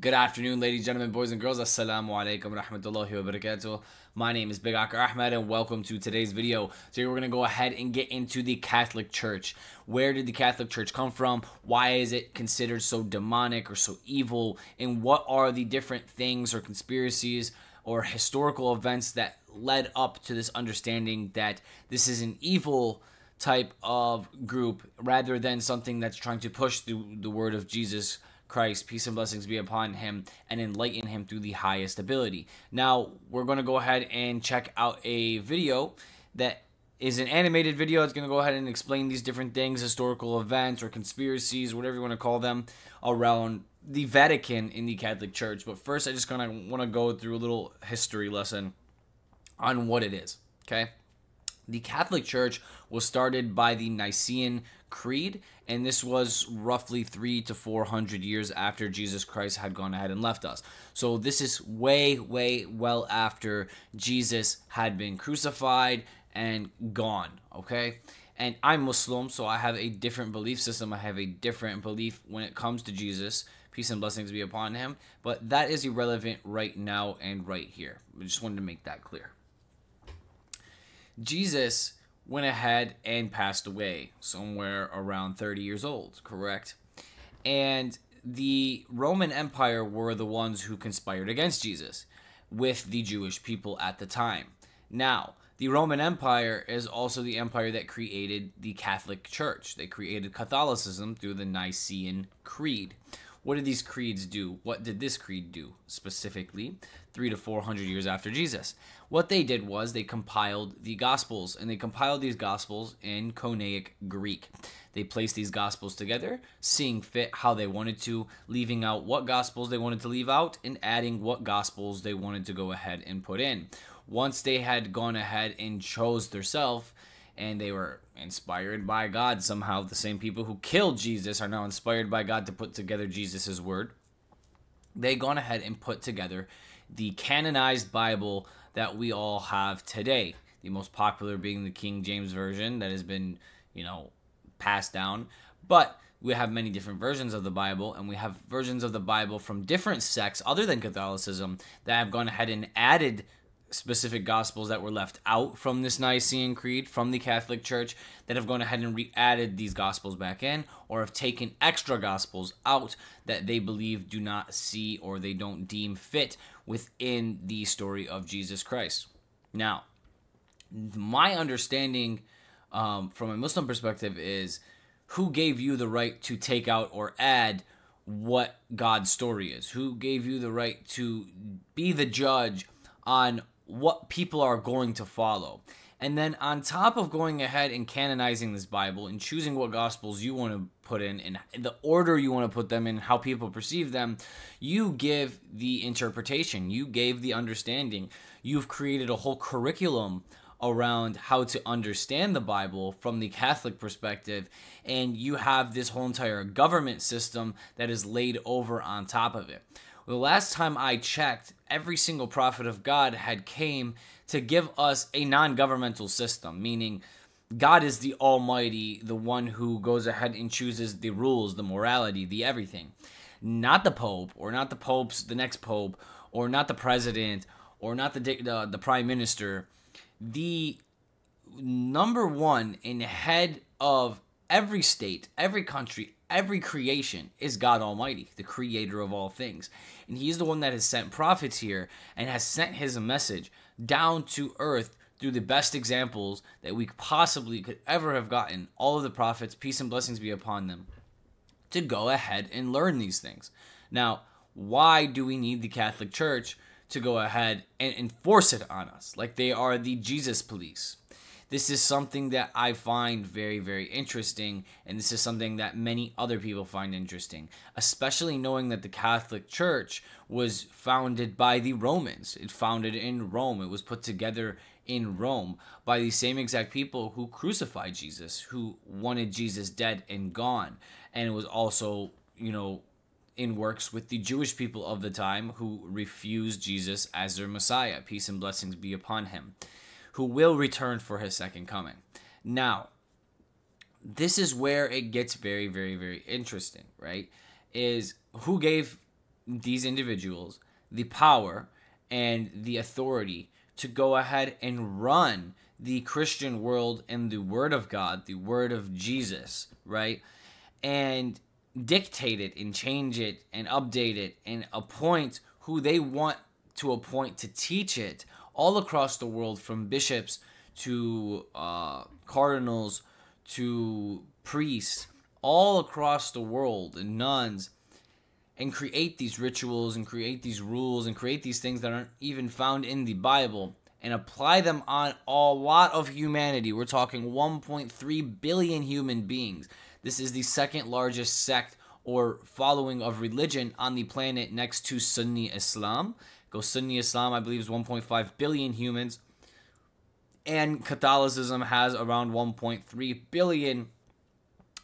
Good afternoon, ladies, gentlemen, boys, and girls. Assalamu alaikum rahmatullahi wa barakatuh. My name is Big Ack Ahmed, and welcome to today's video. Today, we're going to go ahead and get into the Catholic Church. Where did the Catholic Church come from? Why is it considered so demonic or so evil? And what are the different things or conspiracies or historical events that led up to this understanding that this is an evil type of group rather than something that's trying to push the word of Jesus Christ, peace and blessings be upon him, and enlighten him through the highest ability. Now, we're going to go ahead and check out a video that is an animated video. It's going to go ahead and explain these different things, historical events or conspiracies, whatever you want to call them, around the Vatican in the Catholic Church. But first, I just kind of want to go through a little history lesson on what it is, okay? The Catholic Church was started by the Nicene Creed, and this was roughly 300 to 400 years after Jesus Christ had gone ahead and left us. So this is way, way well after Jesus had been crucified and gone, okay? And I'm Muslim, so I have a different belief system. I have a different belief when it comes to Jesus. Peace and blessings be upon him. But that is irrelevant right now and right here. I just wanted to make that clear. Jesus went ahead and passed away somewhere around 30 years old, correct? And the Roman Empire were the ones who conspired against Jesus with the Jewish people at the time. Now, the Roman Empire is also the empire that created the Catholic Church. They created Catholicism through the Nicene Creed. What did these creeds do? What did this creed do specifically 300 to 400 years after Jesus? What they did was they compiled the Gospels, and they compiled these Gospels in Koine Greek. They placed these Gospels together, seeing fit how they wanted to, leaving out what Gospels they wanted to leave out and adding what Gospels they wanted to go ahead and put in. Once they had gone ahead and chose themselves, and they were inspired by God somehow. The same people who killed Jesus are now inspired by God to put together Jesus' word. They gone ahead and put together the canonized Bible that we all have today. The most popular being the King James Version that has been, you know, passed down. But we have many different versions of the Bible, and we have versions of the Bible from different sects other than Catholicism that have gone ahead and added specific Gospels that were left out from this Nicene Creed, from the Catholic Church, that have gone ahead and re-added these Gospels back in, or have taken extra Gospels out that they believe do not see or they don't deem fit within the story of Jesus Christ. Now, my understanding from a Muslim perspective is, who gave you the right to take out or add what God's story is? Who gave you the right to be the judge on what people are going to follow? And then on top of going ahead and canonizing this Bible and choosing what Gospels you want to put in and the order you want to put them in and how people perceive them, you give the interpretation, you gave the understanding. You've created a whole curriculum around how to understand the Bible from the Catholic perspective, and you have this whole entire government system that is laid over on top of it. The last time I checked, every single prophet of God had came to give us a non-governmental system, meaning God is the Almighty, the one who goes ahead and chooses the rules, the morality, the everything. Not the Pope, or not the Pope's, the next Pope, or not the President, or not the Prime Minister. The number one and head of every state, every country, every creation is God Almighty, the creator of all things. And he is the one that has sent prophets here and has sent his message down to earth through the best examples that we possibly could ever have gotten. All of the prophets, peace and blessings be upon them, to go ahead and learn these things. Now, why do we need the Catholic Church to go ahead and enforce it on us? Like they are the Jesus police. This is something that I find very, very interesting, and this is something that many other people find interesting, especially knowing that the Catholic Church was founded by the Romans. It founded in Rome. It was put together in Rome by the same exact people who crucified Jesus, who wanted Jesus dead and gone. And it was also, you know, in works with the Jewish people of the time who refused Jesus as their Messiah. Peace and blessings be upon him, who will return for his second coming. Now, this is where it gets very, very, very interesting, right? Is who gave these individuals the power and the authority to go ahead and run the Christian world and the Word of God, the Word of Jesus, right? And dictate it and change it and update it and appoint who they want to appoint to teach it all across the world, from bishops to cardinals to priests, all across the world, and nuns, and create these rituals and create these rules and create these things that aren't even found in the Bible and apply them on a lot of humanity. We're talking 1.3 billion human beings. This is the second largest sect or following of religion on the planet next to Sunni Islam. Go Sunni Islam, I believe, is 1.5 billion humans. And Catholicism has around 1.3 billion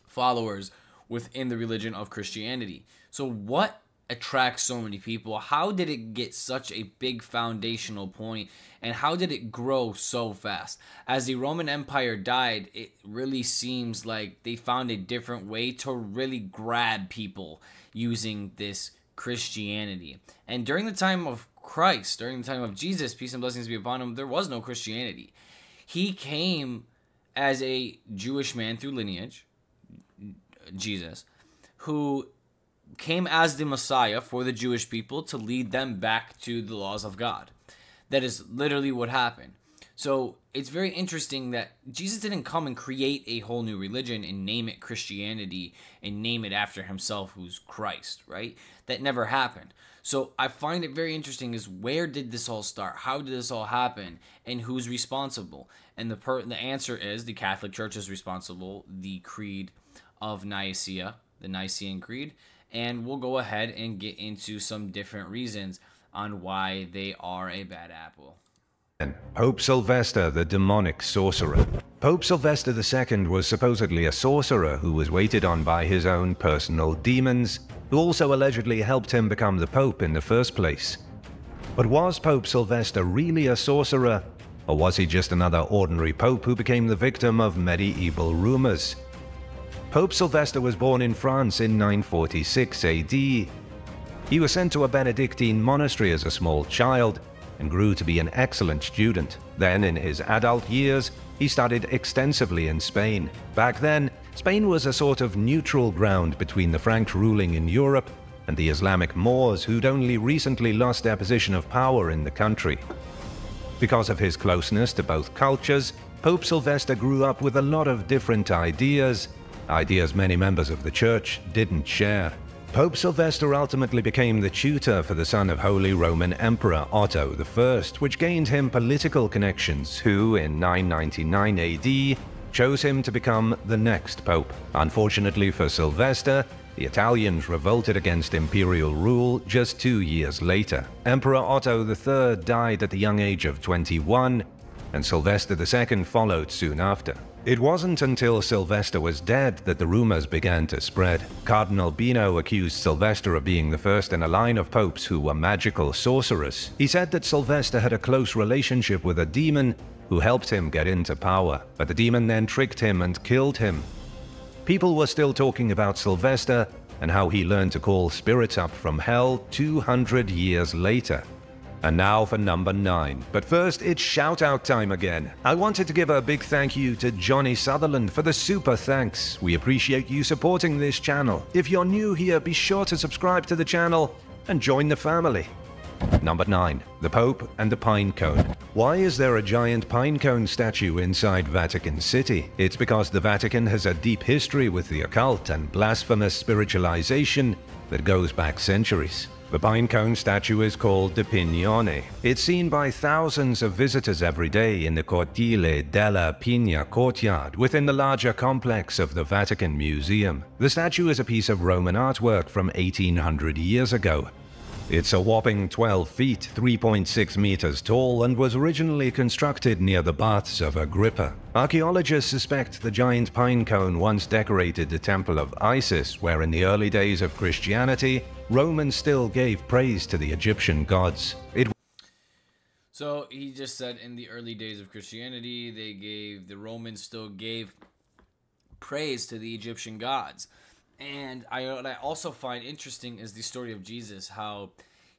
followers within the religion of Christianity. So what attracts so many people? How did it get such a big foundational point? And how did it grow so fast? As the Roman Empire died, it really seems like they found a different way to really grab people using this Christianity. And during the time of Christ, during the time of Jesus, peace and blessings be upon him, there was no Christianity. He came as a Jewish man through lineage, Jesus, who came as the Messiah for the Jewish people to lead them back to the laws of God. That is literally what happened. So it's very interesting that Jesus didn't come and create a whole new religion and name it Christianity and name it after himself, who's Christ, right? That never happened. So I find it very interesting, is where did this all start? How did this all happen? And who's responsible? And the answer is the Catholic Church is responsible, the Creed of Nicaea, the Nicene Creed. And we'll go ahead and get into some different reasons on why they are a bad apple. And Pope Sylvester, the demonic sorcerer. Pope Sylvester II was supposedly a sorcerer who was waited on by his own personal demons, who also allegedly helped him become the Pope in the first place. But was Pope Sylvester really a sorcerer, or was he just another ordinary Pope who became the victim of medieval rumors? Pope Sylvester was born in France in 946 AD. He was sent to a Benedictine monastery as a small child, and grew to be an excellent student. Then, in his adult years, he studied extensively in Spain. Back then, Spain was a sort of neutral ground between the Franks ruling in Europe and the Islamic Moors, who'd only recently lost their position of power in the country. Because of his closeness to both cultures, Pope Sylvester grew up with a lot of different ideas, ideas many members of the Church didn't share. Pope Sylvester ultimately became the tutor for the son of Holy Roman Emperor Otto I, which gained him political connections, who, in 999 AD, chose him to become the next pope. Unfortunately for Sylvester, the Italians revolted against imperial rule just 2 years later. Emperor Otto III died at the young age of 21, and Sylvester II followed soon after. It wasn't until Sylvester was dead that the rumors began to spread. Cardinal Bino accused Sylvester of being the first in a line of popes who were magical sorcerers. He said that Sylvester had a close relationship with a demon who helped him get into power, but the demon then tricked him and killed him. People were still talking about Sylvester and how he learned to call spirits up from hell 200 years later. And now for number 9. But first, it's shout-out time again. I wanted to give a big thank you to Johnny Sutherland for the super thanks. We appreciate you supporting this channel. If you're new here, be sure to subscribe to the channel and join the family. Number 9. The Pope and the Pine Cone. Why is there a giant pine cone statue inside Vatican City? It's because the Vatican has a deep history with the occult and blasphemous spiritualization that goes back centuries. The pine cone statue is called De Pignone. It's seen by thousands of visitors every day in the Cortile della Pigna courtyard within the larger complex of the Vatican Museum. The statue is a piece of Roman artwork from 1800 years ago. It's a whopping 12 feet, 3.6 meters tall, and was originally constructed near the Baths of Agrippa. Archaeologists suspect the giant pine cone once decorated the Temple of Isis, where in the early days of Christianity, Romans still gave praise to the Egyptian gods. So he just said in the early days of Christianity, the Romans still gave praise to the Egyptian gods. And what I also find interesting is the story of Jesus, how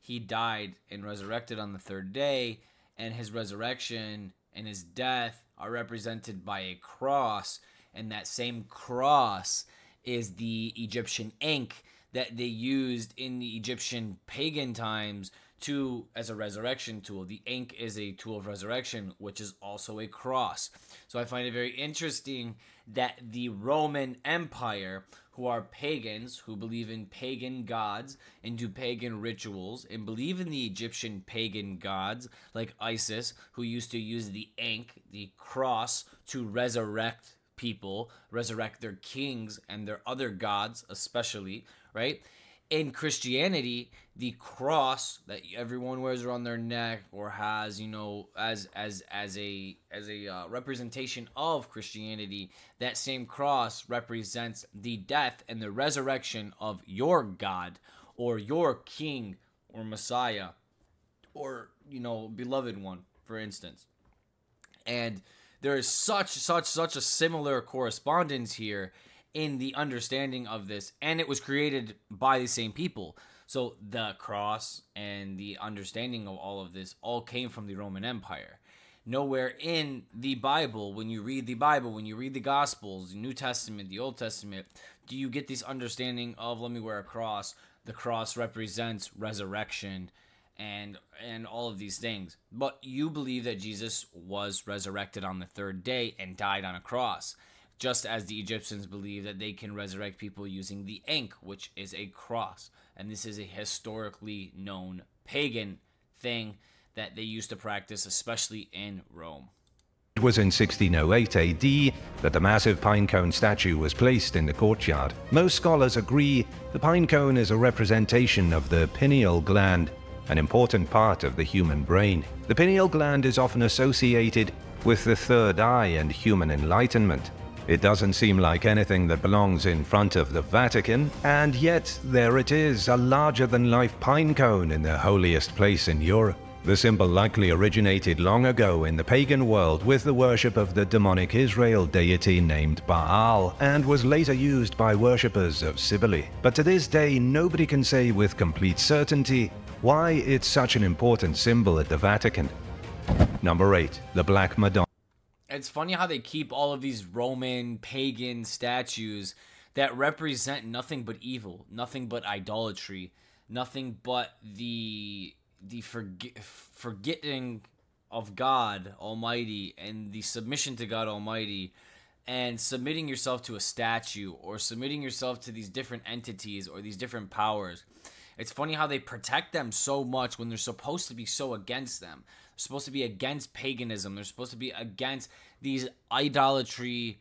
he died and resurrected on the third day, and his resurrection and his death are represented by a cross, and that same cross is the Egyptian Ankh that they used in the Egyptian pagan times as a resurrection tool. The Ankh is a tool of resurrection, which is also a cross. So I find it very interesting that the Roman Empire, who are pagans, who believe in pagan gods and do pagan rituals and believe in the Egyptian pagan gods like Isis, who used to use the Ankh, the cross, to resurrect people, resurrect their kings and their other gods especially, right? In Christianity, the cross that everyone wears around their neck or has, you know, as a representation of Christianity, that same cross represents the death and the resurrection of your God or your King or Messiah or, you know, beloved one, for instance. And there is such a similar correspondence here in the understanding of this, and it was created by the same people. So the cross and the understanding of all of this all came from the Roman Empire. Nowhere in the Bible, when you read the Bible, when you read the Gospels, the New Testament, the Old Testament, do you get this understanding of, let me wear a cross, the cross represents resurrection and all of these things. But you believe that Jesus was resurrected on the third day and died on a cross, just as the Egyptians believe that they can resurrect people using the Ankh, which is a cross. And this is a historically known pagan thing that they used to practice, especially in Rome. It was in 1608 AD that the massive pinecone statue was placed in the courtyard. Most scholars agree the pinecone is a representation of the pineal gland, an important part of the human brain. The pineal gland is often associated with the third eye and human enlightenment. It doesn't seem like anything that belongs in front of the Vatican, and yet there it is, a larger-than-life pinecone in the holiest place in Europe. The symbol likely originated long ago in the pagan world with the worship of the demonic Israel deity named Baal, and was later used by worshippers of Cybele. But to this day, nobody can say with complete certainty why it's such an important symbol at the Vatican. Number 8. The Black Madonna. It's funny how they keep all of these Roman pagan statues that represent nothing but evil, nothing but idolatry, nothing but the forgetting of God Almighty and the submission to God Almighty and submitting yourself to a statue or submitting yourself to these different entities or these different powers. It's funny how they protect them so much when they're supposed to be so against them. They're supposed to be against paganism. They're supposed to be against these idolatry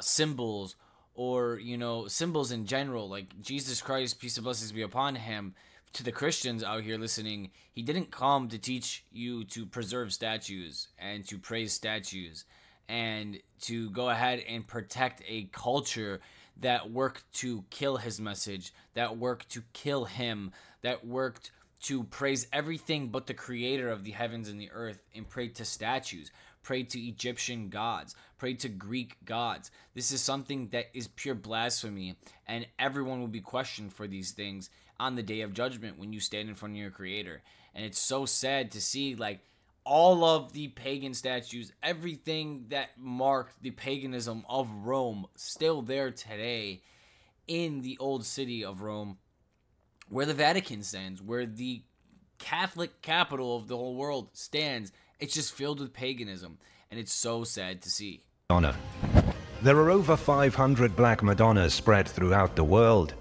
symbols, or, you know, symbols in general. Like Jesus Christ, peace and blessings be upon him, to the Christians out here listening, he didn't come to teach you to preserve statues and to praise statues and to go ahead and protect a culture that worked to kill his message, that worked to kill him, that worked to praise everything but the creator of the heavens and the earth, and prayed to statues, prayed to Egyptian gods, prayed to Greek gods. This is something that is pure blasphemy, and everyone will be questioned for these things on the day of judgment when you stand in front of your creator. And it's so sad to see, like, all of the pagan statues, everything that marked the paganism of Rome, still there today in the old city of Rome, where the Vatican stands, where the Catholic capital of the whole world stands. It's just filled with paganism, and it's so sad to see. Madonna. There are over 500 black Madonnas spread throughout the world.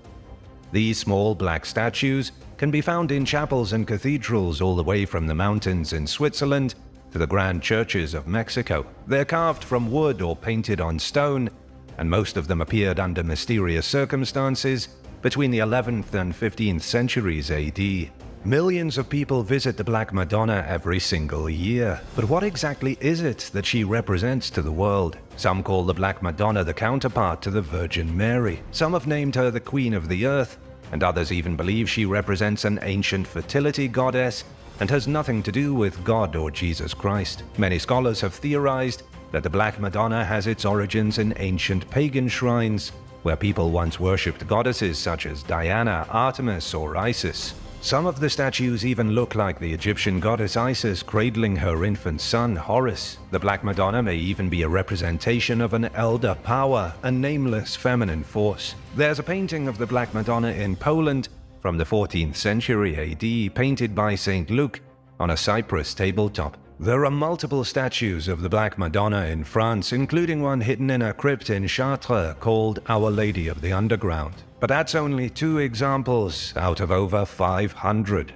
These small black statues can be found in chapels and cathedrals all the way from the mountains in Switzerland to the grand churches of Mexico. They're carved from wood or painted on stone, and most of them appeared under mysterious circumstances between the 11th and 15th centuries AD. Millions of people visit the Black Madonna every single year. But what exactly is it that she represents to the world? Some call the Black Madonna the counterpart to the Virgin Mary. Some have named her the Queen of the Earth, and others even believe she represents an ancient fertility goddess and has nothing to do with God or Jesus Christ. Many scholars have theorized that the Black Madonna has its origins in ancient pagan shrines, where people once worshipped goddesses such as Diana, Artemis, or Isis. Some of the statues even look like the Egyptian goddess Isis cradling her infant son, Horus. The Black Madonna may even be a representation of an elder power, a nameless feminine force. There's a painting of the Black Madonna in Poland from the 14th century AD, painted by Saint Luke on a Cyprus tabletop. There are multiple statues of the Black Madonna in France, including one hidden in a crypt in Chartres called Our Lady of the Underground. But that's only two examples out of over 500.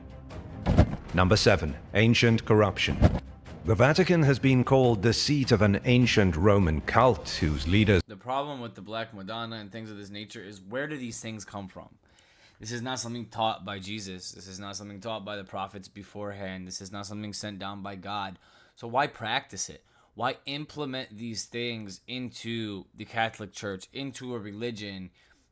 Number 7. Ancient corruption. The Vatican has been called the seat of an ancient Roman cult whose leaders... The problem with the Black Madonna and things of this nature is, where do these things come from? This is not something taught by Jesus. This is not something taught by the prophets beforehand. This is not something sent down by God. So why practice it? Why implement these things into the Catholic Church, into a religion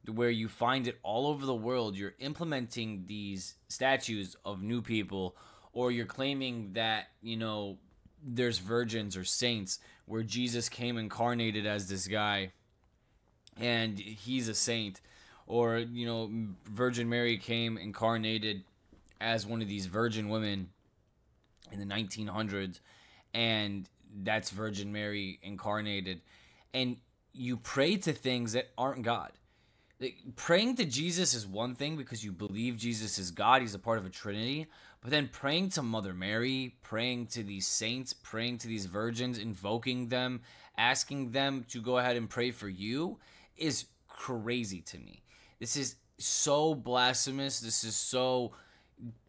where you find it all over the world? You're implementing these statues of new people, or you're claiming that, you know, there's virgins or saints where Jesus came incarnated as this guy and he's a saint. Or, you know, Virgin Mary came incarnated as one of these virgin women in the 1900s, and that's Virgin Mary incarnated. And you pray to things that aren't God. Like, praying to Jesus is one thing because you believe Jesus is God, he's a part of a trinity, but then praying to Mother Mary, praying to these saints, praying to these virgins, invoking them, asking them to go ahead and pray for you, is crazy to me. This is so blasphemous. This is so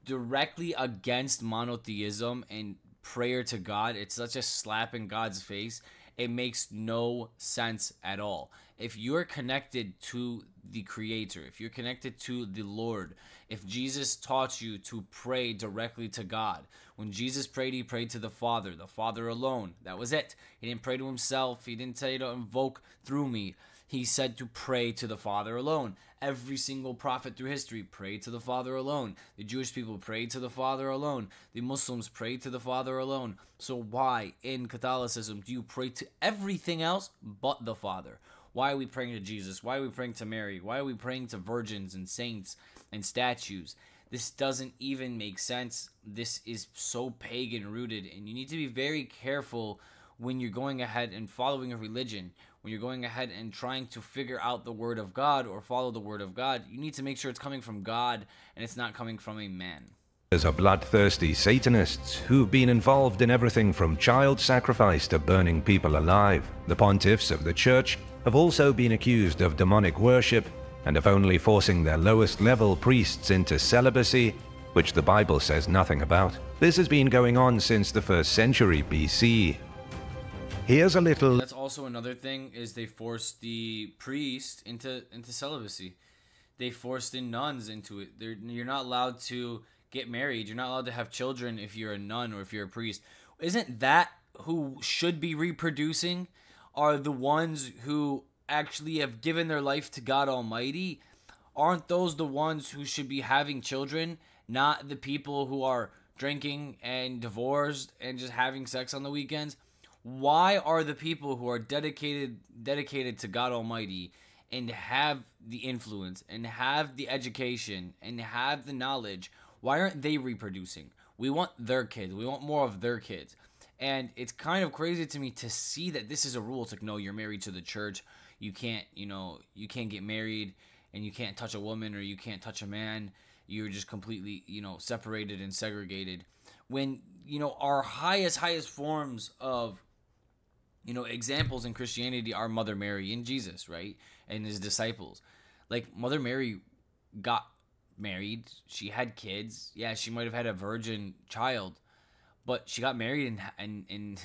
directly against monotheism and prayer to God. It's such a slap in God's face. It makes no sense at all. If you're connected to the Creator, if you're connected to the Lord, if Jesus taught you to pray directly to God, when Jesus prayed, he prayed to the Father alone. That was it. He didn't pray to himself. He didn't tell you to invoke through me. He said to pray to the Father alone. Every single prophet through history prayed to the Father alone. The Jewish people prayed to the Father alone. The Muslims prayed to the Father alone. So why in Catholicism do you pray to everything else but the Father? Why are we praying to Jesus? Why are we praying to Mary? Why are we praying to virgins and saints and statues? This doesn't even make sense. This is so pagan rooted, and you need to be very careful when you're going ahead and following a religion. When you're going ahead and trying to figure out the Word of God or follow the Word of God, you need to make sure it's coming from God and it's not coming from a man. There's a bloodthirsty Satanists who've been involved in everything from child sacrifice to burning people alive. The pontiffs of the Church have also been accused of demonic worship and of only forcing their lowest level priests into celibacy, which the Bible says nothing about. This has been going on since the 1st century BC. Here's a little... That's also another thing, is they forced the priest into celibacy. They forced the nuns into it. You're not allowed to get married. You're not allowed to have children if you're a nun or if you're a priest. Isn't that who should be reproducing? Are the ones who actually have given their life to God Almighty? Aren't those the ones who should be having children? Not the people who are drinking and divorced and just having sex on the weekends? Why are the people who are dedicated to God Almighty and have the influence and have the education and have the knowledge, why aren't they reproducing? We want their kids. We want more of their kids. And it's kind of crazy to me to see that this is a rule. It's like, no, you're married to the church. You can't, you know, you can't get married, and you can't touch a woman, or you can't touch a man. You're just completely, you know, separated and segregated. When, you know, our highest forms of, you know, examples in Christianity are Mother Mary and Jesus, right? And his disciples. Like, Mother Mary got married. She had kids. Yeah, she might have had a virgin child, but she got married and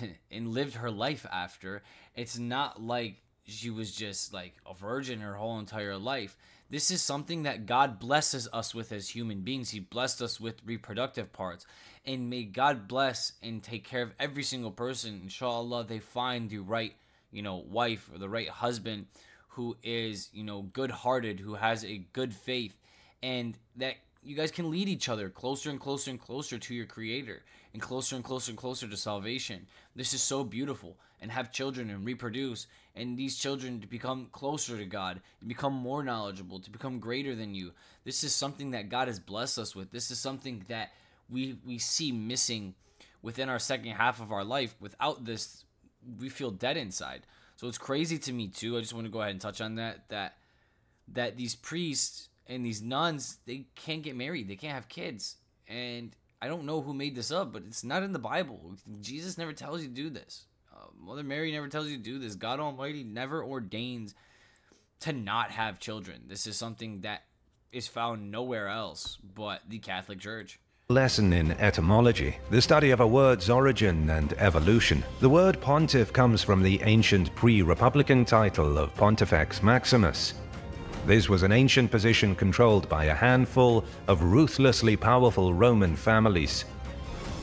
lived her life after. It's not like she was just, like, a virgin her whole entire life. This is something that God blesses us with as human beings. He blessed us with reproductive parts. And may God bless and take care of every single person. Inshallah, they find the right, you know, wife or the right husband who is, you know, good-hearted, who has a good faith. And that you guys can lead each other closer and closer and closer to your Creator, and closer and closer and closer to salvation. This is so beautiful. And have children and reproduce, and these children to become closer to God, to become more knowledgeable, to become greater than you. This is something that God has blessed us with. This is something that we see missing within our second half of our life. Without this, we feel dead inside. So it's crazy to me too. I just want to go ahead and touch on that these priests and these nuns, they can't get married. They can't have kids. And I don't know who made this up, but it's not in the Bible. Jesus never tells you to do this. Mother Mary never tells you to do this. God Almighty never ordains to not have children. This is something that is found nowhere else but the Catholic Church. Lesson in etymology, the study of a word's origin and evolution. The word pontiff comes from the ancient pre-republican title of Pontifex Maximus. This was an ancient position controlled by a handful of ruthlessly powerful Roman families.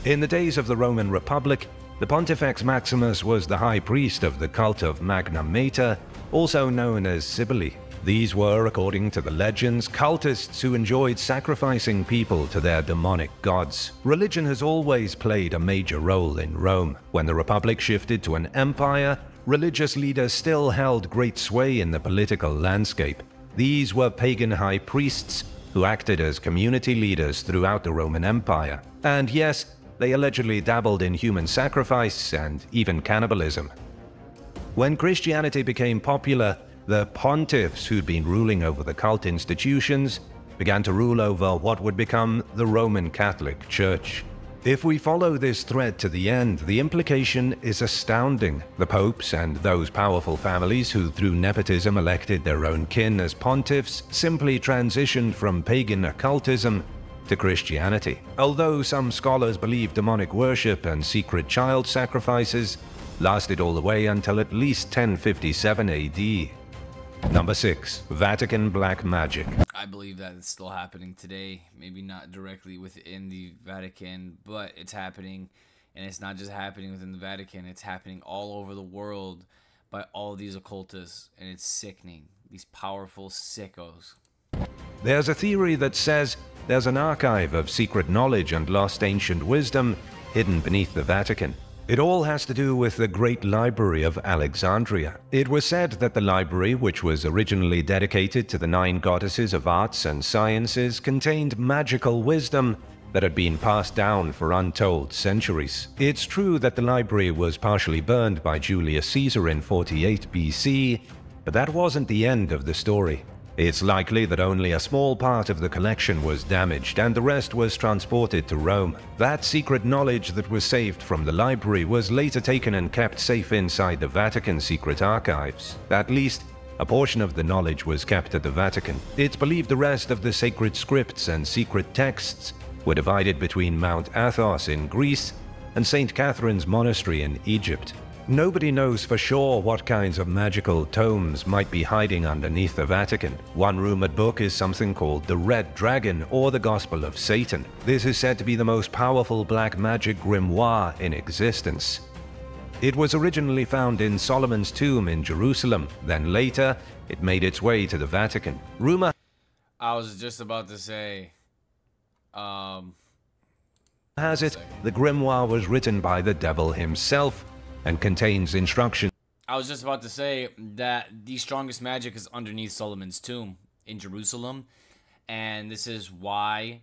In the days of the Roman Republic, the Pontifex Maximus was the high priest of the cult of Magna Mater, also known as Cybele. These were, according to the legends, cultists who enjoyed sacrificing people to their demonic gods. Religion has always played a major role in Rome. When the Republic shifted to an empire, religious leaders still held great sway in the political landscape. These were pagan high priests who acted as community leaders throughout the Roman Empire. And yes, they allegedly dabbled in human sacrifice and even cannibalism. When Christianity became popular, the pontiffs who'd been ruling over the cult institutions began to rule over what would become the Roman Catholic Church. If we follow this thread to the end, the implication is astounding. The popes and those powerful families who through nepotism elected their own kin as pontiffs simply transitioned from pagan occultism to Christianity. Although some scholars believe demonic worship and secret child sacrifices lasted all the way until at least 1057 AD. Number 6. Vatican Black Magic. I believe that it's still happening today. Maybe not directly within the Vatican, but it's happening. And it's not just happening within the Vatican. It's happening all over the world by all these occultists. And it's sickening. These powerful sickos. There's a theory that says there's an archive of secret knowledge and lost ancient wisdom hidden beneath the Vatican. It all has to do with the Great Library of Alexandria. It was said that the library, which was originally dedicated to the 9 goddesses of arts and sciences, contained magical wisdom that had been passed down for untold centuries. It's true that the library was partially burned by Julius Caesar in 48 BC, but that wasn't the end of the story. It's likely that only a small part of the collection was damaged and the rest was transported to Rome. That secret knowledge that was saved from the library was later taken and kept safe inside the Vatican secret archives. At least, a portion of the knowledge was kept at the Vatican. It's believed the rest of the sacred scripts and secret texts were divided between Mount Athos in Greece and St. Catherine's Monastery in Egypt. Nobody knows for sure what kinds of magical tomes might be hiding underneath the Vatican. One rumored book is something called the Red Dragon or the Gospel of Satan. This is said to be the most powerful black magic grimoire in existence. It was originally found in Solomon's tomb in Jerusalem. Then later, it made its way to the Vatican. Rumor... I was just about to say... has it, the grimoire was written by the devil himself and contains instructions. I was just about to say that the strongest magic is underneath Solomon's tomb in Jerusalem, and this is why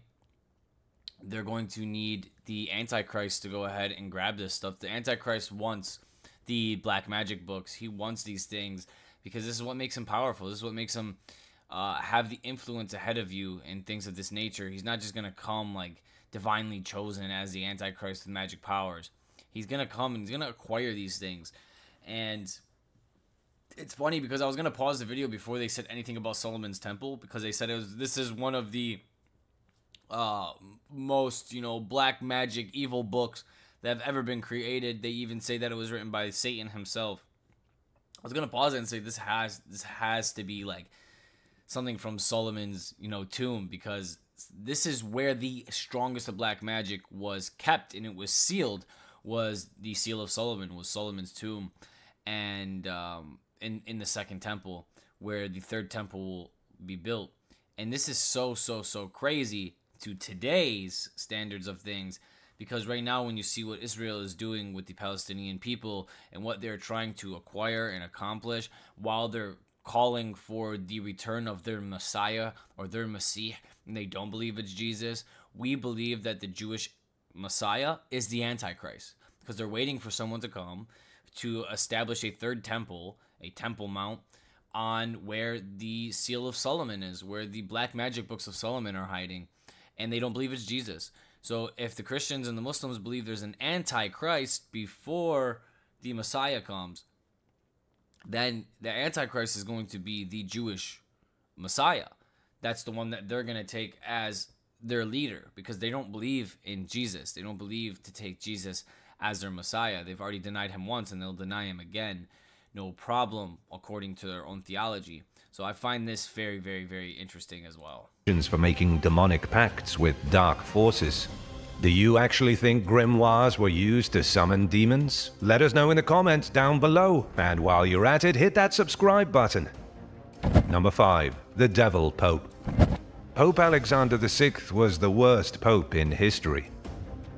they're going to need the Antichrist to go ahead and grab this stuff. The Antichrist wants the black magic books. He wants these things because this is what makes him powerful. This is what makes him have the influence ahead of you and things of this nature. He's not just going to come like divinely chosen as the Antichrist with magic powers. He's going to come and he's going to acquire these things. And it's funny because I was going to pause the video before they said anything about Solomon's temple, because they said this is one of the most, black magic evil books that have ever been created. They even say that it was written by Satan himself. I was going to pause it and say this has to be like something from Solomon's, tomb, because this is where the strongest of black magic was kept and it was sealed. Was the Seal of Solomon, was Solomon's tomb, and in the second temple, where the third temple will be built. And this is so crazy to today's standards of things, because right now when you see what Israel is doing with the Palestinian people and what they're trying to acquire and accomplish while they're calling for the return of their Messiah or their Masih, and they don't believe it's Jesus, we believe that the Jewish Messiah is the Antichrist, because they're waiting for someone to come to establish a third temple, a temple mount, on where the Seal of Solomon is, where the black magic books of Solomon are hiding, and they don't believe it's Jesus. So if the Christians and the Muslims believe there's an Antichrist before the Messiah comes, then the Antichrist is going to be the Jewish Messiah. That's the one that they're going to take as their leader, because they don't believe in Jesus. They don't believe to take Jesus as their Messiah. They've already denied him once, and they'll deny him again. No problem, according to their own theology. So I find this very, very, very interesting as well. For making demonic pacts with dark forces. Do you actually think grimoires were used to summon demons? Let us know in the comments down below. And while you're at it, hit that subscribe button. Number 5. The Devil Pope. Pope Alexander VI was the worst pope in history.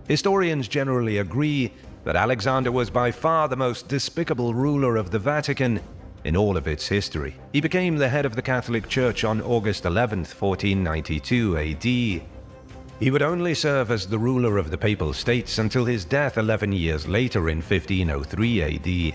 Historians generally agree that Alexander was by far the most despicable ruler of the Vatican in all of its history. He became the head of the Catholic Church on August 11th, 1492 AD. He would only serve as the ruler of the Papal States until his death 11 years later in 1503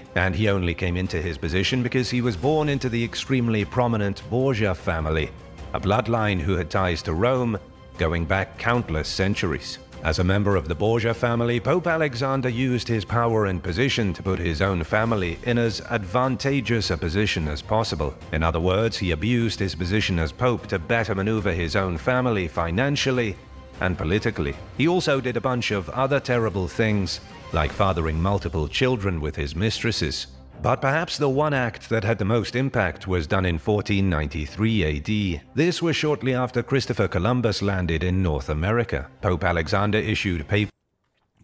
AD, and he only came into his position because he was born into the extremely prominent Borgia family, a bloodline who had ties to Rome going back countless centuries. As a member of the Borgia family, Pope Alexander used his power and position to put his own family in as advantageous a position as possible. In other words, he abused his position as Pope to better maneuver his own family financially and politically. He also did a bunch of other terrible things, like fathering multiple children with his mistresses. But perhaps the one act that had the most impact was done in 1493 AD. This was shortly after Christopher Columbus landed in North America. Pope Alexander issued papers.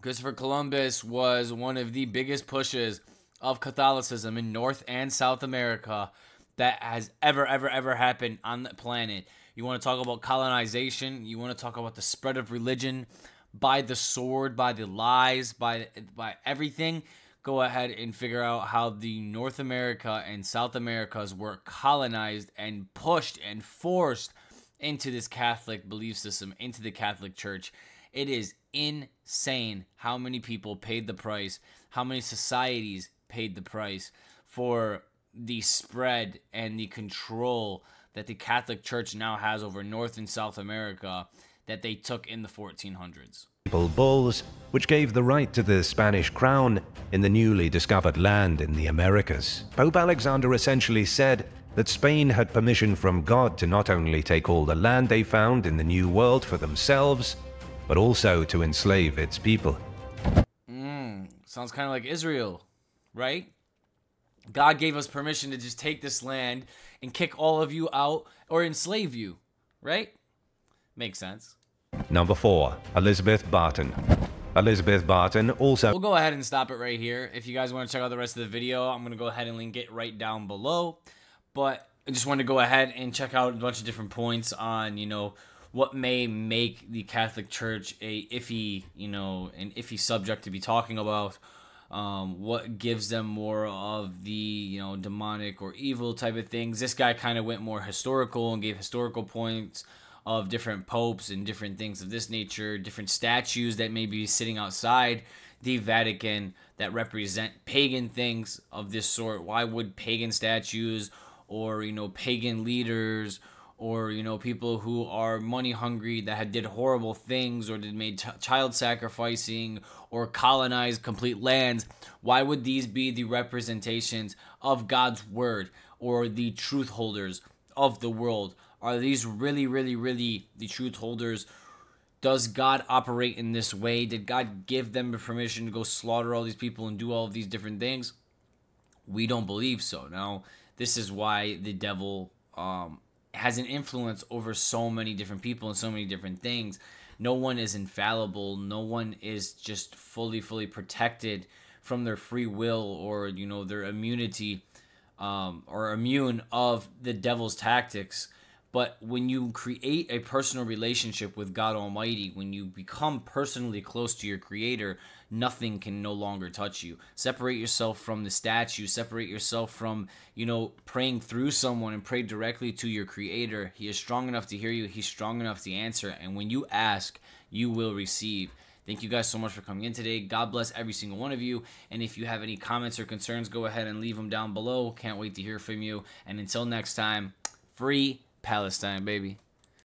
Christopher Columbus was one of the biggest pushes of Catholicism in North and South America that has ever happened on the planet. You want to talk about colonization, you want to talk about the spread of religion by the sword, by the lies, by everything. Go ahead and figure out how the North America and South Americas were colonized and pushed and forced into this Catholic belief system, into the Catholic Church. It is insane how many people paid the price, how many societies paid the price for the spread and the control that the Catholic Church now has over North and South America that they took in the 1400s. Bulls, which gave the right to the Spanish crown in the newly discovered land in the Americas. Pope Alexander essentially said that Spain had permission from God to not only take all the land they found in the New World for themselves, but also to enslave its people. Sounds kind of like Israel, right? God gave us permission to just take this land and kick all of you out or enslave you, right? Makes sense. Number 4. Elizabeth Barton. Elizabeth Barton also... We'll go ahead and stop it right here. If you guys want to check out the rest of the video, I'm going to go ahead and link it right down below. But I just wanted to go ahead and check out a bunch of different points on, you know, what may make the Catholic Church a iffy, you know, an iffy subject to be talking about. What gives them more of the, you know, demonic or evil type of things. This guy kind of went more historical and gave historical points of different popes and different things of this nature, different statues that may be sitting outside the Vatican that represent pagan things of this sort. Why would pagan statues or, you know, pagan leaders or, you know, people who are money hungry that had did horrible things or did made child sacrificing or colonized complete lands, why would these be the representations of God's word or the truth holders of the world? Are these really the truth holders? Does God operate in this way? Did God give them the permission to go slaughter all these people and do all of these different things? We don't believe so. Now, this is why the devil has an influence over so many different people and so many different things. No one is infallible. No one is just fully protected from their free will or, you know, their immunity or immune of the devil's tactics. But when you create a personal relationship with God Almighty, when you become personally close to your Creator, nothing can no longer touch you. Separate yourself from the statue. Separate yourself from, you know, praying through someone, and pray directly to your Creator. He is strong enough to hear you. He's strong enough to answer. And when you ask, you will receive. Thank you guys so much for coming in today. God bless every single one of you. And if you have any comments or concerns, go ahead and leave them down below. Can't wait to hear from you. And until next time, free Palestine, baby.